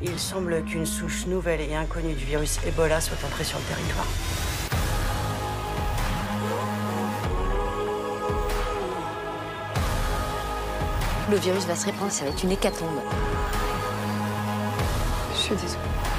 Il semble qu'une souche nouvelle et inconnue du virus Ebola soit entrée sur le territoire. Le virus va se répandre, ça va être une hécatombe. Je suis désolée.